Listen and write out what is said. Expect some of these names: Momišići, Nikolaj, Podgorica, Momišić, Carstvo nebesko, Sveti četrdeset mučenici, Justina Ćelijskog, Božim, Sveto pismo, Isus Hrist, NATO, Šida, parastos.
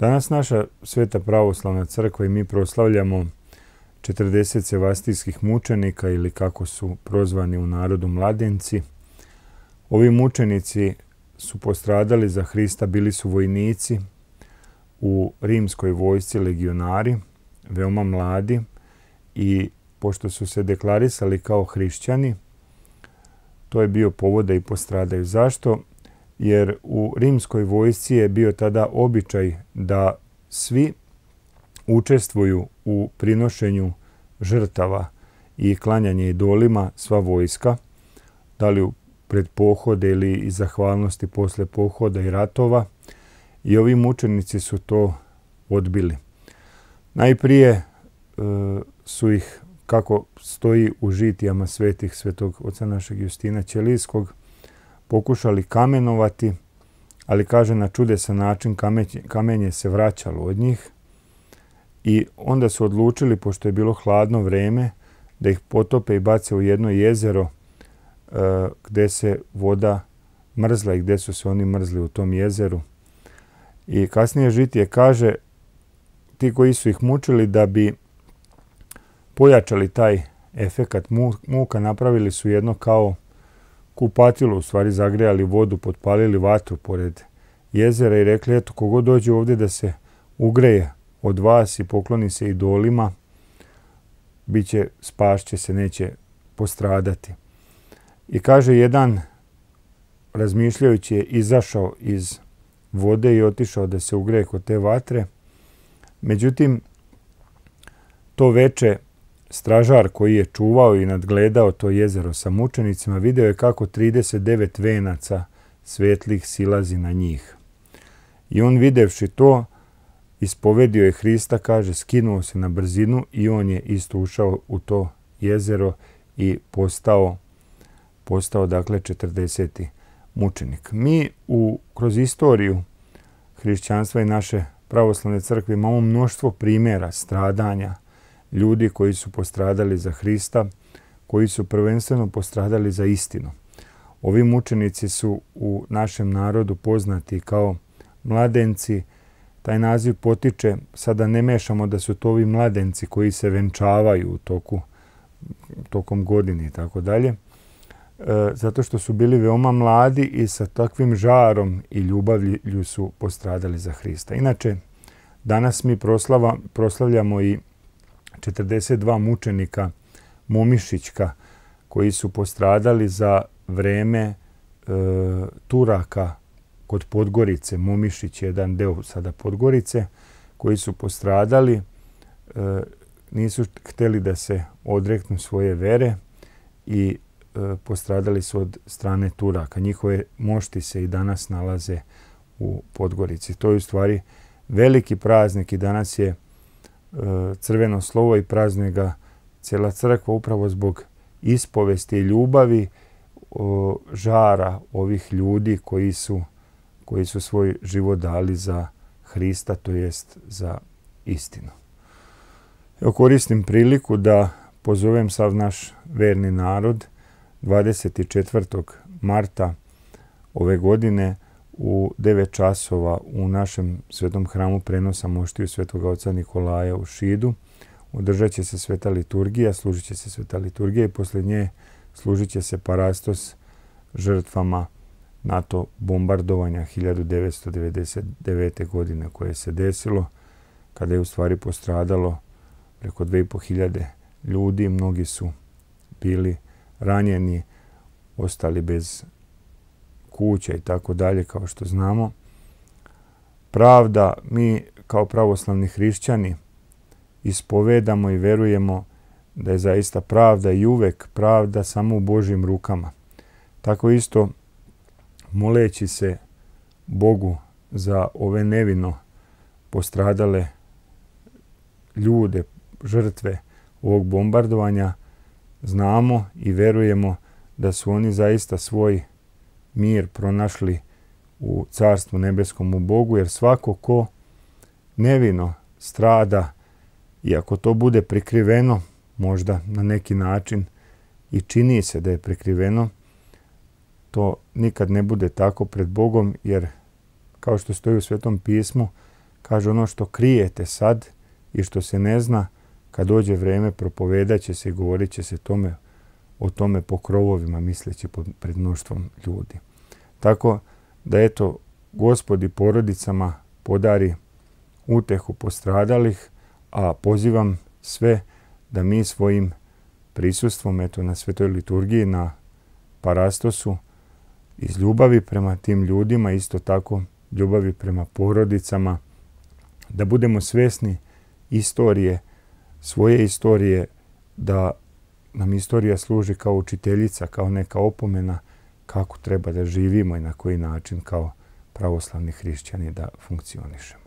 Danas naša Sveta pravoslavna crkva i mi proslavljamo 40 sevastijskih mučenika ili kako su prozvani u narodu mladenci. Ovi mučenici su postradali za Hrista, bili su vojnici u rimskoj vojsci, legionari, veoma mladi i pošto su se deklarisali kao hrišćani, to je bio povod da i postradaju. Zašto? Jer u rimskoj vojsci je bio tada običaj da svi učestvuju u prinošenju žrtava i klanjanje idolima, sva vojska, da li pred pohode ili iz zahvalnosti posle pohoda i ratova. I ovi mučenici su to odbili. Najprije su ih, kako stoji u žitijama svetih svetog oca našeg Justina Ćelijskog, pokušali kamenovati, ali kaže na čudesan način kamenje se vraćalo od njih i onda su odlučili, pošto je bilo hladno vreme, da ih potope i bace u jedno jezero gde se voda mrzla i gde su se oni mrzli u tom jezeru. I kasnije žitije kaže, ti koji su ih mučili da bi pojačali taj efekat muka, napravili su jedno kao kupatilo, u stvari zagrejali vodu, potpalili vatru pored jezera i rekli, eto, kogo dođe ovdje da se ugreje od vas i pokloni se idolima, biće, spašće se, neće postradati. I kaže, jedan razmišljajući je izašao iz vode i otišao da se ugreje kod te vatre. Međutim, to veče stražar koji je čuvao i nadgledao to jezero sa mučenicima video je kako 39 venaca svetlih silazi na njih. I on videvši to, ispovedio je Hrista, kaže, skinuo se na brzinu i on je isto ušao u to jezero i postao dakle 40. mučenik. Mi kroz istoriju hrišćanstva i naše pravoslavne crkve imamo mnoštvo primjera stradanja ljudi koji su postradali za Hrista, koji su prvenstveno postradali za istinu. Ovi mučenici su u našem narodu poznati kao mladenci. Taj naziv potiče, sada ne mešamo da su to ovi mladenci koji se venčavaju tokom godine i tako dalje, zato što su bili veoma mladi i sa takvim žarom i ljubavlju su postradali za Hrista. Inače, danas mi proslavljamo i 42 mučenika Momišićka koji su postradali za vreme Turaka kod Podgorice. Momišić je jedan deo sada Podgorice, koji su postradali, nisu hteli da se odreknu svoje vere i postradali su od strane Turaka. Njihove mošti se i danas nalaze u Podgorici. To je u stvari veliki praznik i danas je crveno slovo i praznuje ga cijela crkva upravo zbog ispovesti i ljubavi, žara ovih ljudi koji su svoj život dali za Hrista, to jest za istinu. Evo, koristim priliku da pozovem sav naš verni narod 24. marta ove godine u 9 časova u našem svetom hramu prenosa moštiju svetoga oca Nikolaja u Šidu. Održat će se sveta liturgija, služit će se sveta liturgija i poslije nje služit će se parastos žrtvama NATO bombardovanja 1999. godine koje se desilo, kada je u stvari postradalo preko 2500 ljudi. Mnogi su bili ranjeni, ostali bez kuća i tako dalje, kao što znamo. Pravda, mi kao pravoslavni hrišćani ispovedamo i verujemo da je zaista pravda i uvek pravda samo u Božim rukama. Tako isto, moleći se Bogu za ove nevino postradale ljude, žrtve ovog bombardovanja, znamo i verujemo da su oni zaista svoj mir pronašli u Carstvu nebeskom u Bogu, jer svako ko nevino strada, i ako to bude prikriveno, možda na neki način i čini se da je prikriveno, to nikad ne bude tako pred Bogom, jer kao što stoji u Svetom pismu, Kaže, ono što krijete sad i što se ne zna, kad dođe vreme propovedat će se i govorit će se o tome po krovovima, misleći pred mnoštvom ljudi. Tako da, eto, Gospod i porodicama podari utehu postradalih, a pozivam sve da mi svojim prisustvom, eto, na svetoj liturgiji, na parastosu, iz ljubavi prema tim ljudima, isto tako ljubavi prema porodicama, da budemo svesni istorije, svoje istorije, da nam istorija služi kao učiteljica, kao neka opomena kako treba da živimo i na koji način kao pravoslavni hrišćani da funkcionišemo.